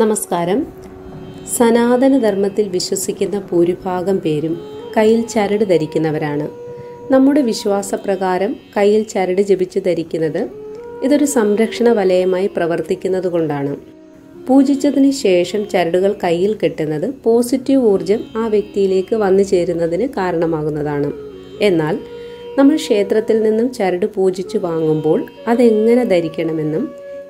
നമസ്കാരം. സനാതനധർമ്മത്തിൽ വിശ്വസിക്കുന്ന ഭൂരിഭാഗം പേരും കയ്യിൽ ചരട് ധരിക്കുന്നവരാണ്. നമ്മുടെ വിശ്വാസപ്രകാരം കയ്യിൽ ചരട് ജപിച്ച് ധരിക്കുന്നത് ഇതൊരു സംരക്ഷണ വലയമായി പ്രവർത്തിക്കുന്നത് കൊണ്ടാണ്. പൂജിച്ചതിന് ശേഷം ചരടുകൾ കയ്യിൽ കെട്ടുന്നത് പോസിറ്റീവ് ഊർജം ആ വ്യക്തിയിലേക്ക് വന്നു ചേരുന്നതിന് കാരണമാകുന്നതാണ്. എന്നാൽ നമ്മൾ ക്ഷേത്രത്തിൽ നിന്നും ചരട് പൂജിച്ചു വാങ്ങുമ്പോൾ അതെങ്ങനെ ധരിക്കണമെന്നും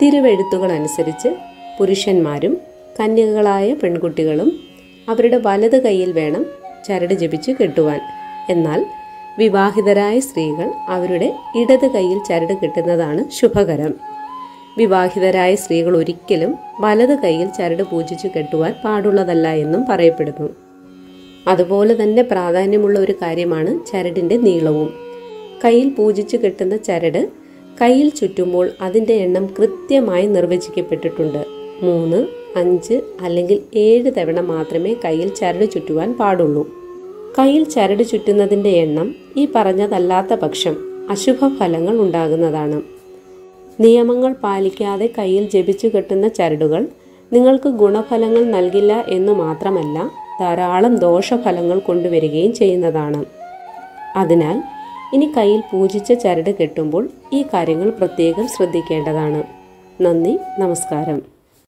തിരുവെഴുത്തുകൾ അനുസരിച്ച് പുരുഷന്മാരും കന്യകകളായ പെൺകുട്ടികളും അവരുടെ വലത് കൈയിൽ വേണം ചരട് ജപിച്ച് കെട്ടുവാൻ. എന്നാൽ വിവാഹിതരായ സ്ത്രീകൾ അവരുടെ ഇടത് കൈയിൽ ചരട് കെട്ടുന്നതാണ് ശുഭകരം. വിവാഹിതരായ സ്ത്രീകൾ ഒരിക്കലും വലത് കൈയിൽ ചരട് പൂജിച്ച് കെട്ടുവാൻ പാടുള്ളതല്ല എന്നും പറയപ്പെടുന്നു. അതുപോലെ തന്നെ പ്രാധാന്യമുള്ള ഒരു കാര്യമാണ് ചരടിൻ്റെ നീളവും. കയ്യിൽ പൂജിച്ച് കെട്ടുന്ന ചരട് കയ്യിൽ ചുറ്റുമ്പോൾ അതിൻ്റെ എണ്ണം കൃത്യമായി നിർവചിക്കപ്പെട്ടിട്ടുണ്ട്. 3, 5 അല്ലെങ്കിൽ 7 തവണ മാത്രമേ കയ്യിൽ ചരട് ചുറ്റുവാൻ പാടുള്ളൂ. കയ്യിൽ ചരട് ചുറ്റുന്നതിൻ്റെ എണ്ണം ഈ പറഞ്ഞതല്ലാത്ത പക്ഷം അശുഭ ഫലങ്ങൾ ഉണ്ടാകുന്നതാണ്. നിയമങ്ങൾ പാലിക്കാതെ കയ്യിൽ ജപിച്ചു കെട്ടുന്ന ചരടുകൾ നിങ്ങൾക്ക് ഗുണഫലങ്ങൾ നൽകില്ല എന്ന് മാത്രമല്ല, ധാരാളം ദോഷഫലങ്ങൾ കൊണ്ടുവരികയും ചെയ്യുന്നതാണ്. അതിനാൽ ഇനി കയ്യിൽ പൂജിച്ച ചരട് കെട്ടുമ്പോൾ ഈ കാര്യങ്ങൾ പ്രത്യേകം ശ്രദ്ധിക്കേണ്ടതാണ്. നന്ദി, നമസ്കാരം.